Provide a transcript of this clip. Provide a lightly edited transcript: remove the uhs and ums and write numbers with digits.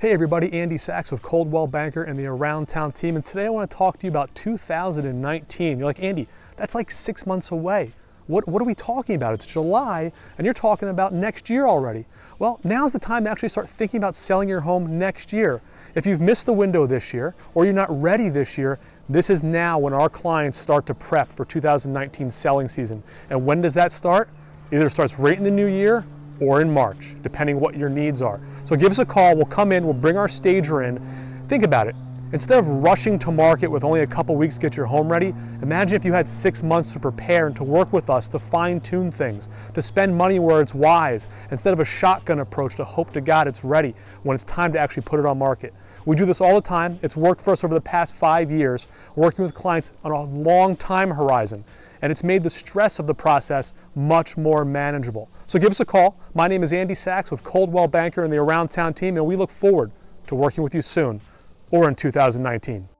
Hey everybody, Andy Sachs with Coldwell Banker and the Around Town Team, and today I want to talk to you about 2019. You're like, Andy, that's like 6 months away. What are we talking about? It's July and you're talking about next year already. Well, now's the time to actually start thinking about selling your home next year. If you've missed the window this year or you're not ready this year, this is now when our clients start to prep for 2019 selling season. And when does that start? Either it starts right in the new year or in March, depending what your needs are. So give us a call, we'll come in, we'll bring our stager in. Think about it, instead of rushing to market with only a couple weeks to get your home ready, imagine if you had 6 months to prepare and to work with us to fine-tune things, to spend money where it's wise, instead of a shotgun approach to hope to God it's ready when it's time to actually put it on market. We do this all the time. It's worked for us over the past 5 years, working with clients on a long time horizon, and it's made the stress of the process much more manageable. So give us a call. My name is Andy Sachs with Coldwell Banker and the Around Town Team, and we look forward to working with you soon or in 2019.